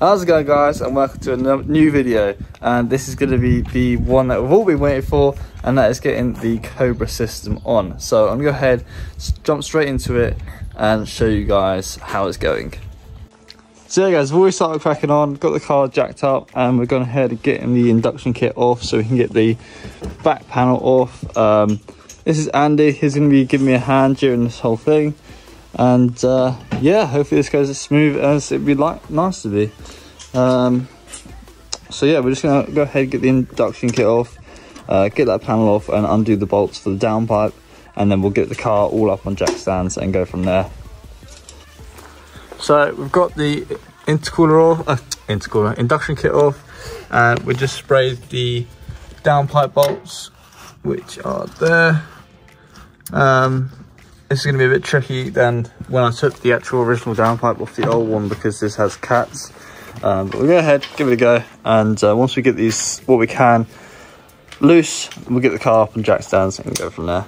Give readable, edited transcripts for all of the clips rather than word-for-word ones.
How's it going, guys, and welcome to a new video. And this is going to be the one that we've all been waiting for, and that is getting the Cobra system on. So I'm going to go ahead, jump straight into it and show you guys how it's going. So yeah, guys, we've already started cracking on, got the car jacked up, and we're going ahead and getting the induction kit off so we can get the back panel off. This is Andy. He's going to be giving me a hand during this whole thing. And yeah, hopefully this goes as smooth as it'd be nice to be. So yeah, we're just gonna go ahead and get the induction kit off, get that panel off and undo the bolts for the downpipe, and then we'll get the car all up on jack stands and go from there. So we've got the intercooler off, induction kit off, and we just sprayed the downpipe bolts, which are there. This is going to be a bit tricky than when I took the actual original downpipe off the old one, because this has cats. But we'll go ahead, give it a go, and once we get these, what we can, loose, we'll get the car up on jack stands and go from there.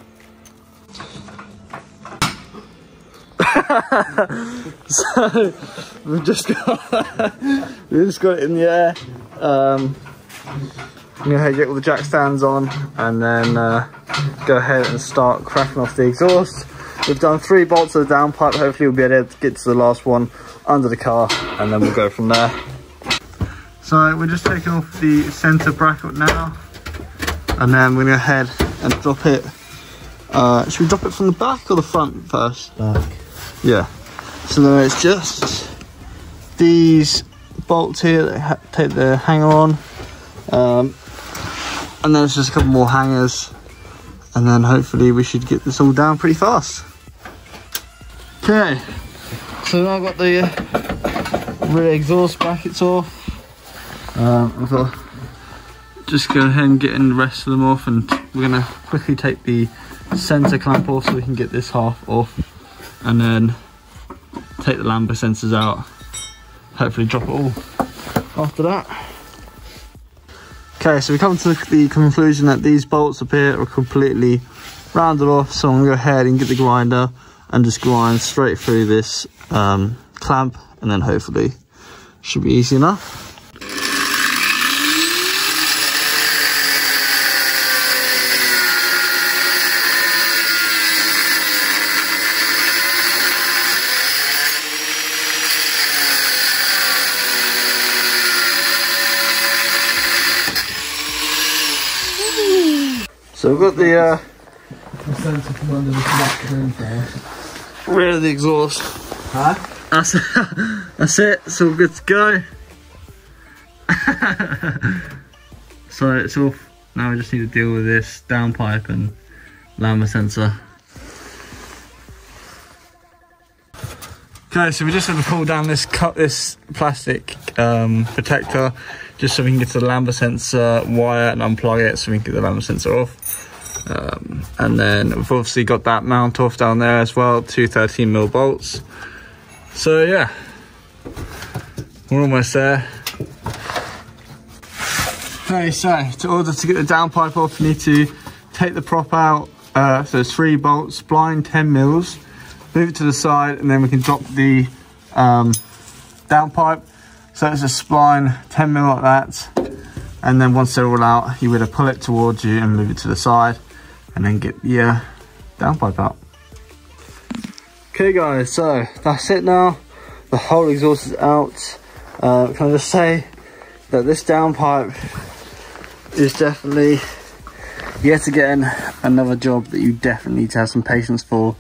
So we've just got it in the air. I'm going to go ahead and get all the jack stands on, and then go ahead and start cracking off the exhaust. We've done 3 bolts of the downpipe. Hopefully we'll be able to get to the last one under the car, and then we'll go from there. So we're just taking off the centre bracket now, and then we're going to go ahead and drop it. Should we drop it from the back or the front first? Back. Yeah. So then it's just these bolts here that take the hanger on, and then it's just a couple more hangers. And then hopefully we should get this all down pretty fast. Okay, so now I've got the rear exhaust brackets off. I've got to just go ahead and get in the rest of them off, and we're gonna quickly take the sensor clamp off so we can get this half off, and then take the Lambda sensors out. Hopefully drop it all after that. Okay, so we come to the conclusion that these bolts up here are completely rounded off, so I'm going to go ahead and get the grinder and just grind straight through this clamp, and then hopefully should be easy enough. So we've got the sensor from under the back room first. Rear of the exhaust. Huh? That's it, it's all good to go. So it's off. Now we just need to deal with this downpipe and Lambda sensor. Okay, so we just have to pull down this plastic protector, just so we can get to the Lambda sensor wire and unplug it so we can get the Lambda sensor off. And then we've obviously got that mount off down there as well, 2 13mm bolts. So yeah, we're almost there. Okay, so in order to get the downpipe off, you need to take the prop out, so there's 3 bolts, blind 10mm, move it to the side, and then we can drop the downpipe. So it's a spline 10mm like that, and then once they're all out, you would have pull it towards you and move it to the side, and then get the downpipe out. Okay, guys, so that's it now. The whole exhaust is out. Can I just say that this downpipe is definitely, yet again, another job that you definitely need to have some patience for,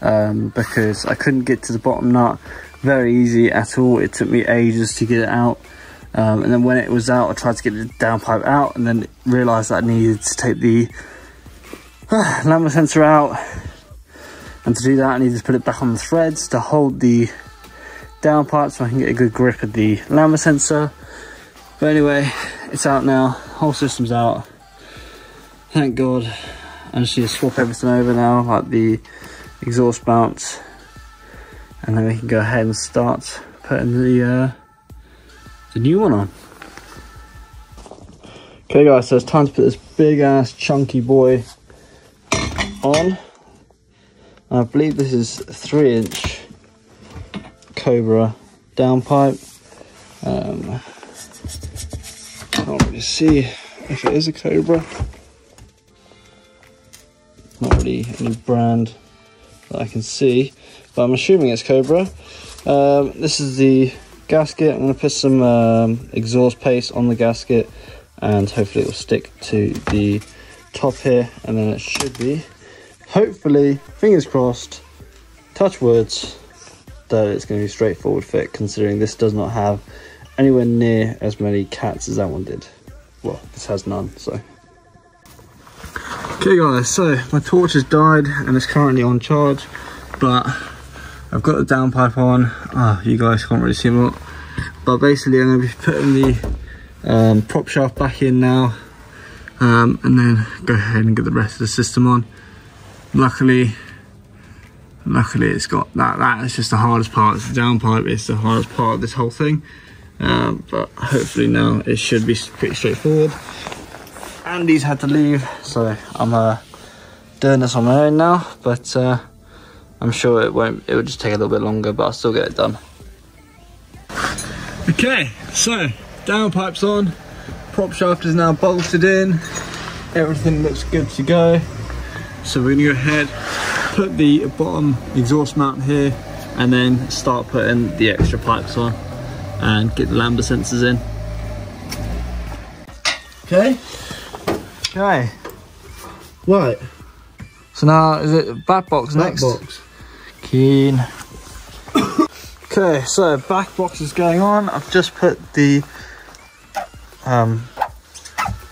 because I couldn't get to the bottom nut very easy at all. It took me ages to get it out, and then when it was out I tried to get the downpipe out, and then realised that I needed to take the Lambda sensor out, and to do that I needed to put it back on the threads to hold the downpipe so I can get a good grip of the Lambda sensor. But anyway, it's out now, whole system's out, thank God. I just need to swap everything over now, like the exhaust mounts, and then we can go ahead and start putting the new one on. Okay, guys, so it's time to put this big ass chunky boy on. I believe this is 3-inch Cobra downpipe. I don't really see if it is a Cobra. Not really any brand that I can see, but I'm assuming it's Cobra. This is the gasket. I'm going to put some exhaust paste on the gasket and hopefully it will stick to the top here, and then it should be, hopefully, fingers crossed, touch wood, that it's going to be a straightforward fit, considering this does not have anywhere near as many cats as that one did. Well, this has none, so. Okay guys, so my torch has died and it's currently on charge, but I've got the downpipe on. You guys can't really see much, but basically I'm going to be putting the prop shaft back in now, and then go ahead and get the rest of the system on. Luckily it's got that is just the hardest part. It's the downpipe, it's the hardest part of this whole thing, but hopefully now it should be pretty straightforward. Andy's had to leave, so I'm doing this on my own now, but I'm sure it will just take a little bit longer, but I'll still get it done. Okay, so downpipe's on, prop shaft is now bolted in, everything looks good to go. So we're gonna go ahead, put the bottom exhaust mount here, and then start putting the extra pipes on and get the lambda sensors in. Okay. Right. So now, is it back box next? Back box. Keen. Okay, so back box is going on. I've just put the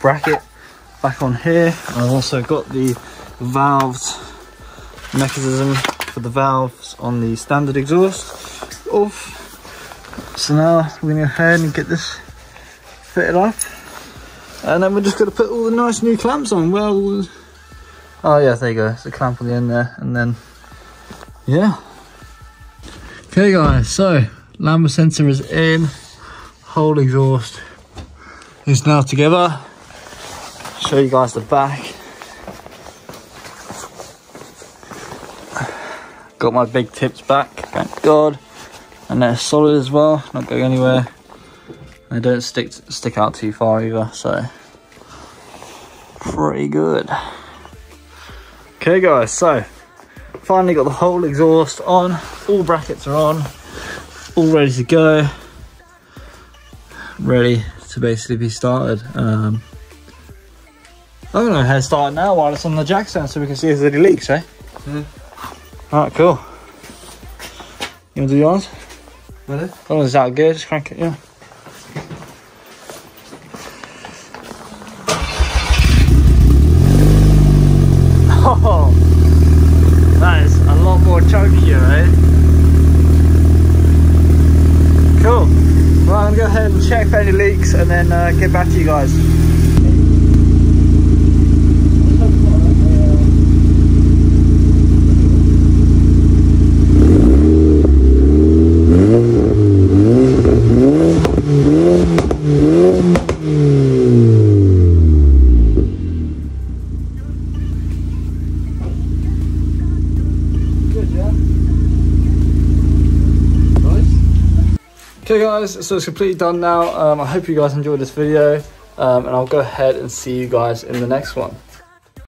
bracket back on here. I've also got the valves mechanism for the valves on the standard exhaust off. So now we're gonna go ahead and get this fitted up. And then we're just going to put all the nice new clamps on. Well, oh yeah, there you go. It's a clamp on the end there, and then, yeah. Okay guys, so lambda sensor is in. Whole exhaust is now together. Show you guys the back. Got my big tips back, thank God. And they're solid as well, not going anywhere. They don't stick out too far either, so pretty good. Okay guys, so finally got the whole exhaust on, all brackets are on, all ready to go, ready to basically be started. I'm gonna go ahead and start now while it's on the jack stand so we can see if there's any leaks, eh? Yeah. Alright, cool. You wanna do yours? Ready? Oh, is that good? Just crank it, yeah. Oh, that is a lot more chunkier, eh? Cool. Well, I'm going to go ahead and check for any leaks and then get back to you guys. Okay guys, so it's completely done now. I hope you guys enjoyed this video, and I'll go ahead and see you guys in the next one.